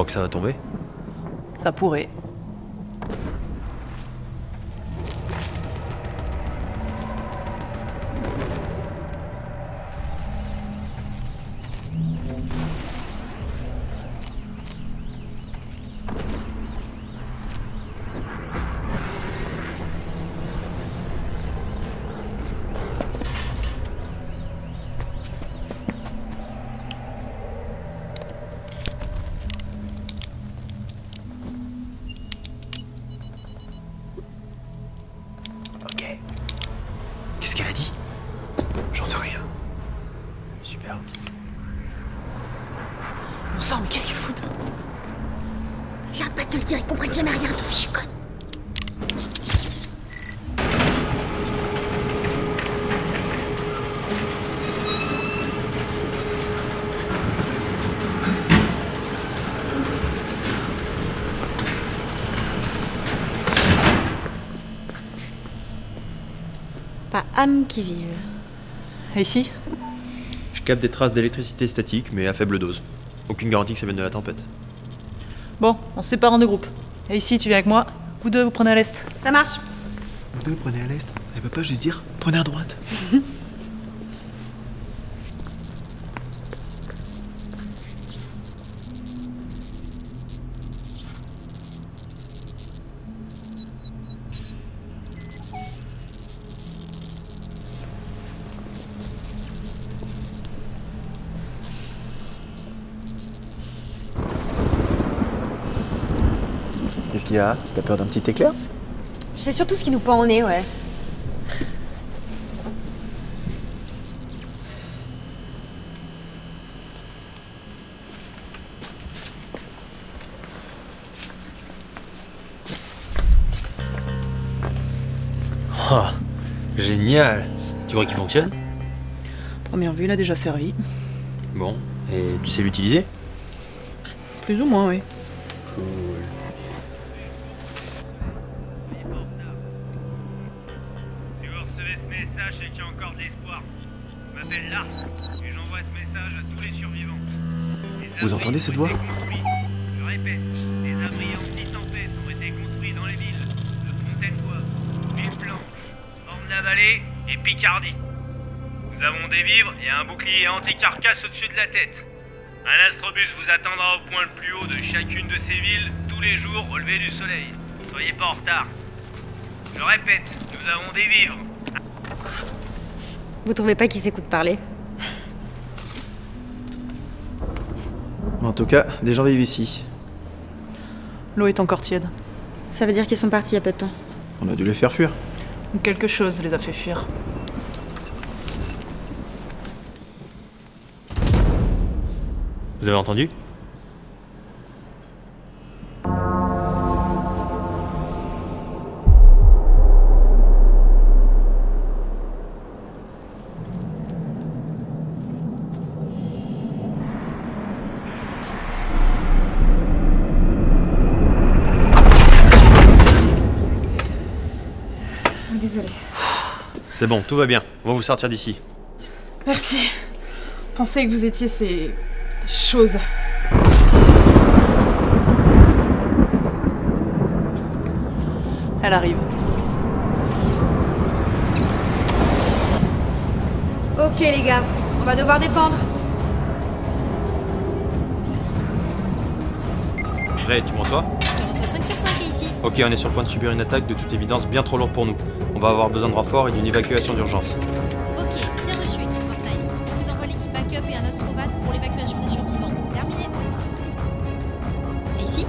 crois que ça va tomber? Ça pourrait. Âmes qui vivent. Et si? Je capte des traces d'électricité statique, mais à faible dose. Aucune garantie que ça vienne de la tempête. Bon, on se sépare en deux groupes. Et ici, tu viens avec moi. Vous deux, vous prenez à l'est. Ça marche. Vous deux, prenez à l'est. Elle peut pas juste dire, prenez à droite. T'as peur d'un petit éclair? C'est surtout ce qui nous pend au nez, ouais. Oh, génial! Tu crois qu'il fonctionne? Première vue, il a déjà servi. Bon, et tu sais l'utiliser? Plus ou moins, oui. Vous entendez cette voix? Je répète, des abris anti-tempête ont été construits dans les villes de Fontainebois, Ville Blanche, Orne-la-Vallée et Picardie. Nous avons des vivres et un bouclier anti-carcasse au-dessus de la tête. Un astrobus vous attendra au point le plus haut de chacune de ces villes tous les jours au lever du soleil. Soyez pas en retard. Je répète, nous avons des vivres. Vous trouvez pas qu'ils s'écoutent parler? En tout cas, des gens vivent ici. L'eau est encore tiède. Ça veut dire qu'ils sont partis il y a peu de temps. On a dû les faire fuir. Quelque chose les a fait fuir. Vous avez entendu? C'est bon, tout va bien. On va vous sortir d'ici. Merci. Pensez que vous étiez ces... choses. Elle arrive. Ok les gars, on va devoir dépendre. Ray, tu me reçois? Je te reçois 5 sur 5 ici. Ok, on est sur le point de subir une attaque de toute évidence bien trop lourde pour nous. On va avoir besoin de renforts et d'une évacuation d'urgence. Ok, bien reçu équipe Fortnite. On vous envoie l'équipe backup et un astrovan pour l'évacuation des survivants. Terminé. Et ici?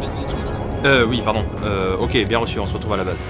Et ici, tu me reçois? Oui, pardon. Ok, bien reçu, on se retrouve à la base.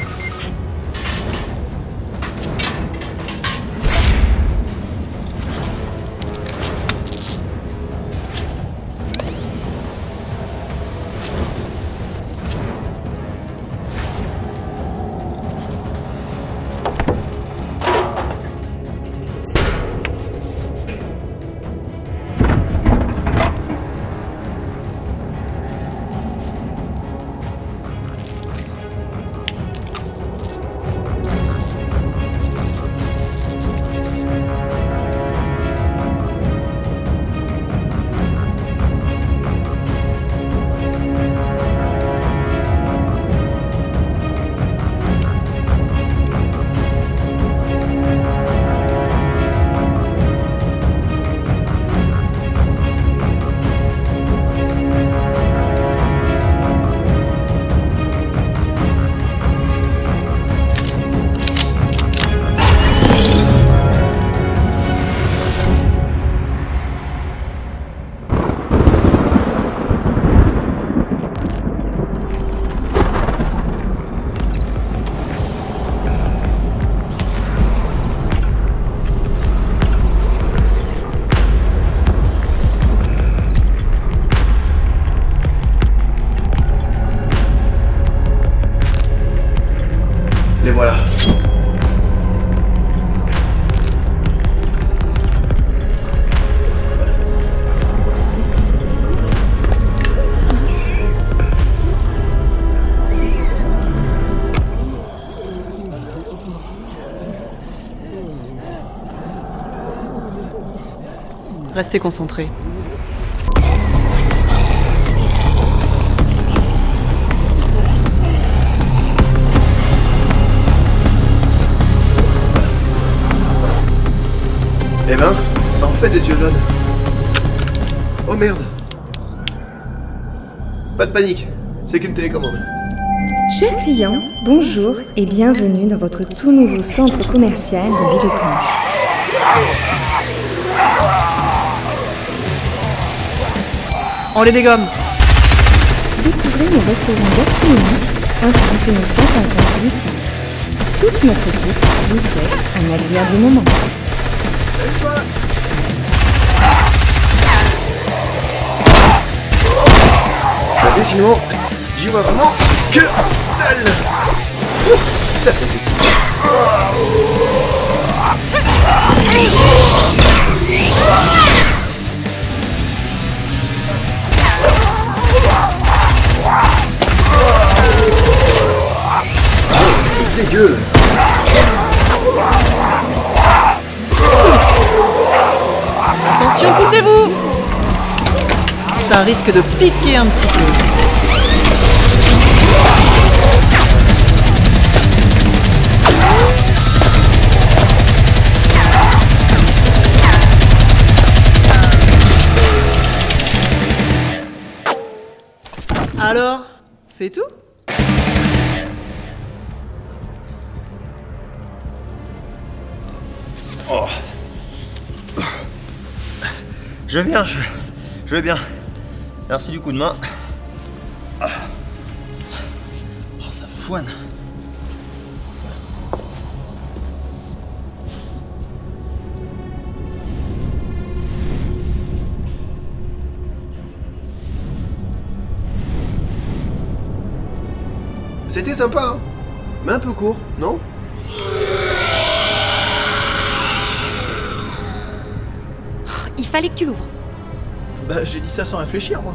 Les voilà. Restez concentrés. Eh ben, ça en fait des yeux jaunes. Oh merde. Pas de panique, c'est qu'une télécommande. Chers clients, bonjour et bienvenue dans votre tout nouveau centre commercial de Ville Blanche. On les dégomme. Découvrez nos restaurants gastronomiques ainsi que nos 150 boutiques. Toute notre équipe vous souhaite un agréable moment. Décidément, j'y vois vraiment que dalle. Ouh, ça c'est difficile. Dégueu. Attention, poussez-vous. Ça risque de piquer un petit peu. Alors, c'est tout ? Oh. Je vais bien, je vais bien. Merci du coup de main. Oh, ça foine. C'était sympa, hein, mais un peu court, non ? Il fallait que tu l'ouvres. Bah, j'ai dit ça sans réfléchir, moi.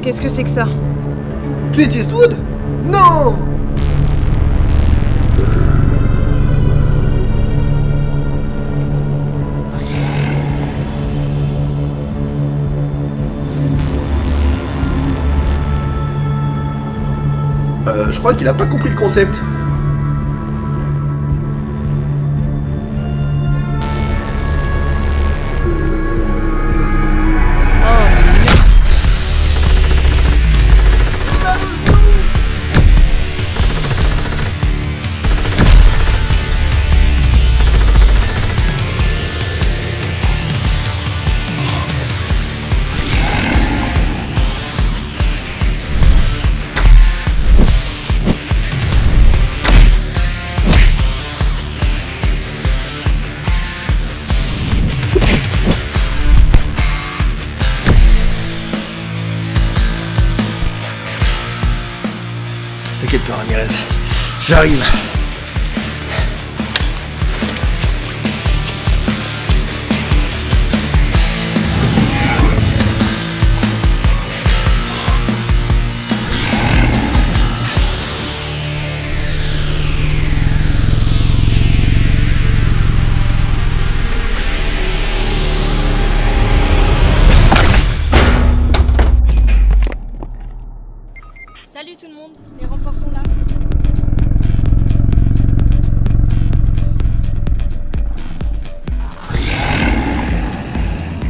Qu'est-ce que c'est que ça? Clint Eastwood? Non! Je crois qu'il a pas compris le concept. T'inquiète pas, Ramirez, j'arrive. Salut tout le monde, les renforts sont là.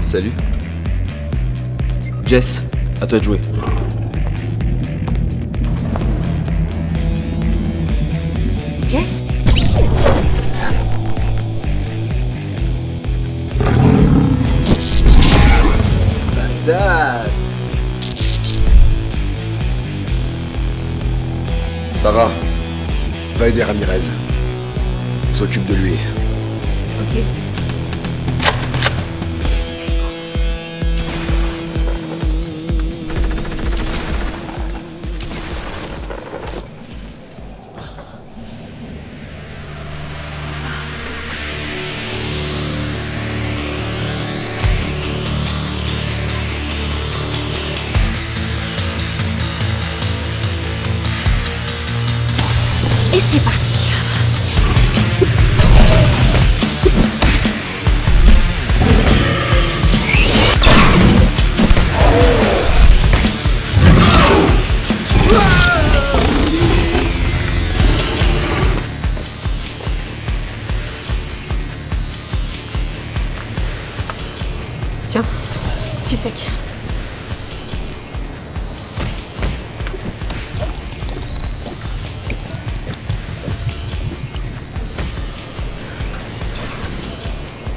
Salut. Jess, à toi de jouer. Jess ? Fandace ! Sarah. Va aider Ramirez. On s'occupe de lui. Ok.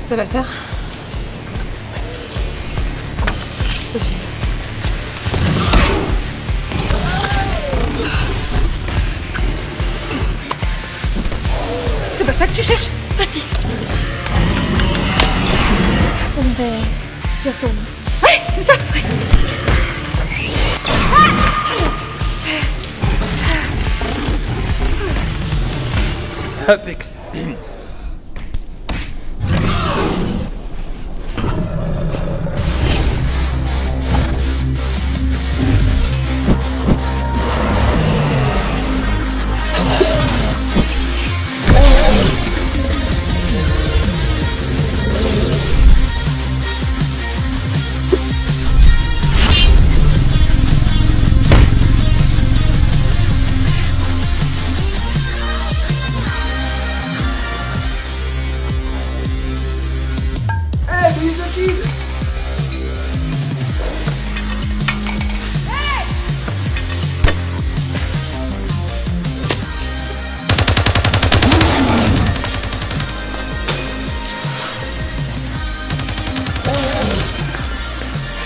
Ça va le faire? Ok. C'est pas ça que tu cherches? Vas-y. Bon ben, j'y retourne. Ouais, c'est ça. Ouais. Ah Apex.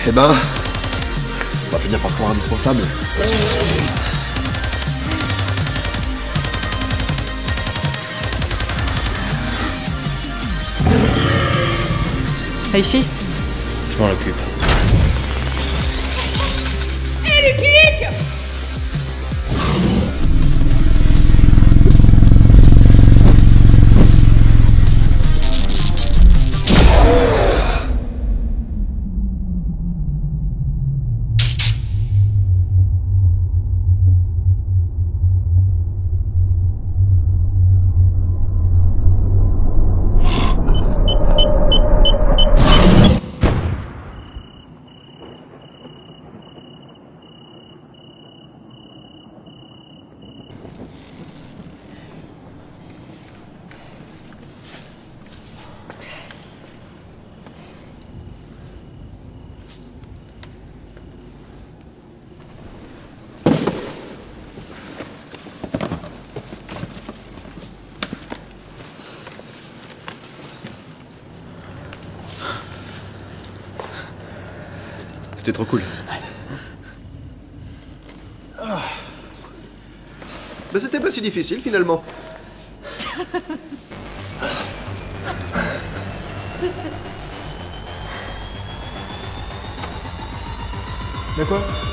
Eh ben, on va finir par se croire indispensable. T'es ici ? Je m'en occupe. Et le clic ! C'était trop cool. Ouais. Oh. Mais c'était pas si difficile finalement. Mais quoi ?